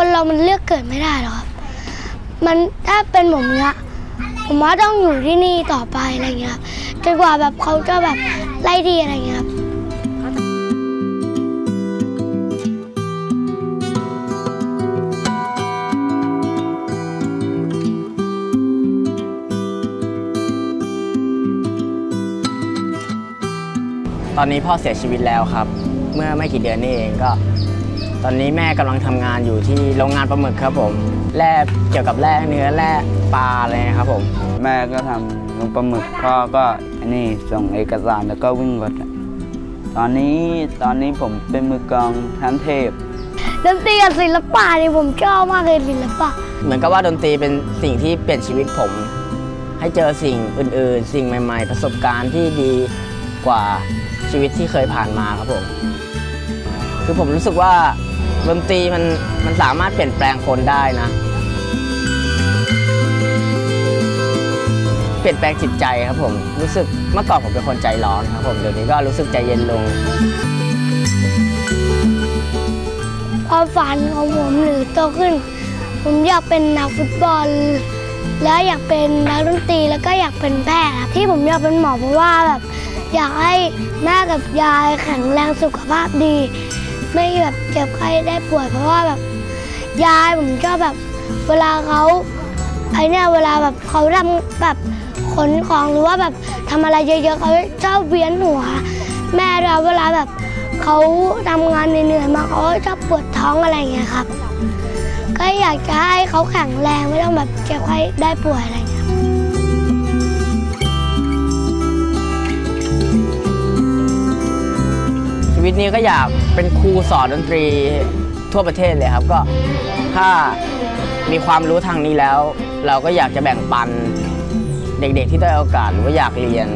คนเรามันเลือกเกิดไม่ได้หรอกครับมันถ้าเป็นผมเนี้ยผมว่าต้องอยู่ที่นี่ต่อไปอะไรเงี้ยครับจนกว่าแบบเขาจะแบบไล่ดีอะไรเงี้ยครับตอนนี้พ่อเสียชีวิตแล้วครับเมื่อไม่กี่เดือนนี่เองก็ตอนนี้แม่กำลังทำงานอยู่ที่โรงงานปลาหมึกครับผมแร่เกี่ยวกับแร่เนื้อแร่ปลาอะไรครับผมแม่ก็ทำโรงปลาหมึกพ่อก็นี่ส่งเอกสารแล้วก็วิ่งรถตอนนี้ผมเป็นมือกลองทั้งเทพดนตรีกับศิลปะนี่ผมชอบมากเลยศิลปะเหมือนกับว่าดนตรีเป็นสิ่งที่เปลี่ยนชีวิตผมให้เจอสิ่งอื่นๆสิ่งใหม่ๆประสบการณ์ที่ดีกว่าชีวิตที่เคยผ่านมาครับผมคือผมรู้สึกว่าดนตรีมันสามารถเปลี่ยนแปลงคนได้นะเปลี่ยนแปลงจิตใจครับผมรู้สึกเมื่อก่อนผมเป็นคนใจร้อนครับผมเดี๋ยวนี้ก็รู้สึกใจเย็นลงความฝันของผมหรือโตขึ้นผมอยากเป็นนักฟุตบอลแล้วอยากเป็นนักดนตรีแล้วก็อยากเป็นแพทย์ที่ผมอยากเป็นหมอเพราะว่าแบบอยากให้แม่กับยายแข็งแรงสุขภาพดีไม่แบบเจ็บไข้ได้ป่วยเพราะว่าแบบยายผมชอบแบบเวลาเขาไอเนี่ยเวลาแบบเขาทำแบบขนของหรือว่าแบบทำอะไรเยอะๆเขาชอบเวียนหัวแม่เราเวลาแบบเขาทำงานเหนื่อยๆมาเขาชอบปวดท้องอะไรอย่างเงี้ยครับก็อยากจะให้เขาแข็งแรงไม่ต้องแบบเจ็บไข้ได้ป่วยอะไรชีวิตนี้ก็อยากเป็นครูสอนดนตรีทั่วประเทศเลยครับก็ถ้ามีความรู้ทางนี้แล้วเราก็อยากจะแบ่งปันเด็กๆที่ได้โอกาสหรือว่าอยากเรียน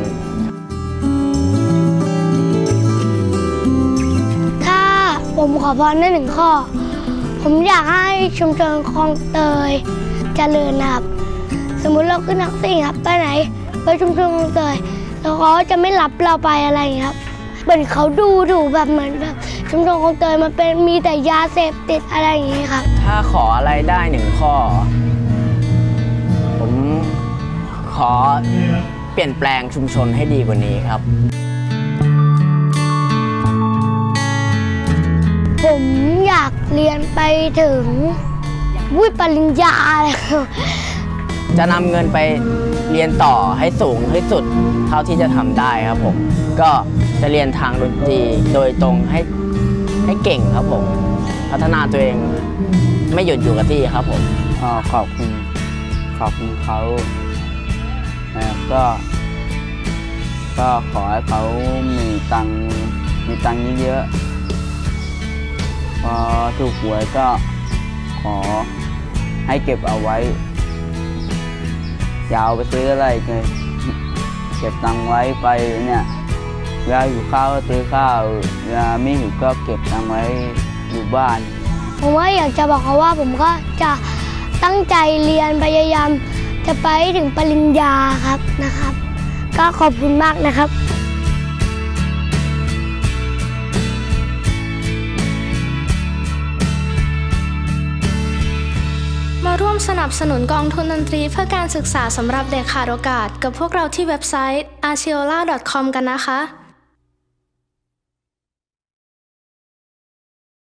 ถ้าผมขอพรได้หนึ่งข้อผมอยากให้ชุมชนคลองเตยเจริญครับสมมุติเราขึ้นแท็กซี่ครับไปไหนไปชุมชนคลองเตยแล้วเขาจะไม่รับเราไปอะไรครับเหมือนเขาดูแบบเหมือนแบบชุมชนคลองเตยมันเป็นมีแต่ยาเสพติดอะไรอย่างนี้ครับถ้าขออะไรได้หนึ่งข้อผมขอเปลี่ยนแปลงชุมชนให้ดีกว่านี้ครับผมอยากเรียนไปถึงวุฒิปริญญาเลยจะนำเงินไปเรียนต่อให้สูงที่สุดเท่าที่จะทำได้ครับผมก็จะเรียนทางดนตรีโดยตรงให้เก่งครับผมพัฒนาตัวเองไม่หยุดอยู่กับที่ครับผมขอบคุณเขาก็ขอให้เขามีตังค์เยอะๆพอถูกหวยก็ขอให้เก็บเอาไว้อย่าเอาไปซื้ออะไรเลยเก็บตังค์ไว้ไปเนี่ยเวลาอยู่ข้าวก็ซื้อข้าวเวลาไม่อยู่ก็เก็บตังค์ไว้อยู่บ้านผมว่าอยากจะบอกเขาว่าผมก็จะตั้งใจเรียนพยายามจะไปถึงปริญญาครับนะครับก็ขอบคุณมากนะครับมาร่วมสนับสนุนกองทุนดนตรีเพื่อการศึกษาสำหรับเด็กขาดโอกาสกับพวกเราที่เว็บไซต์ asiola.com กันนะคะ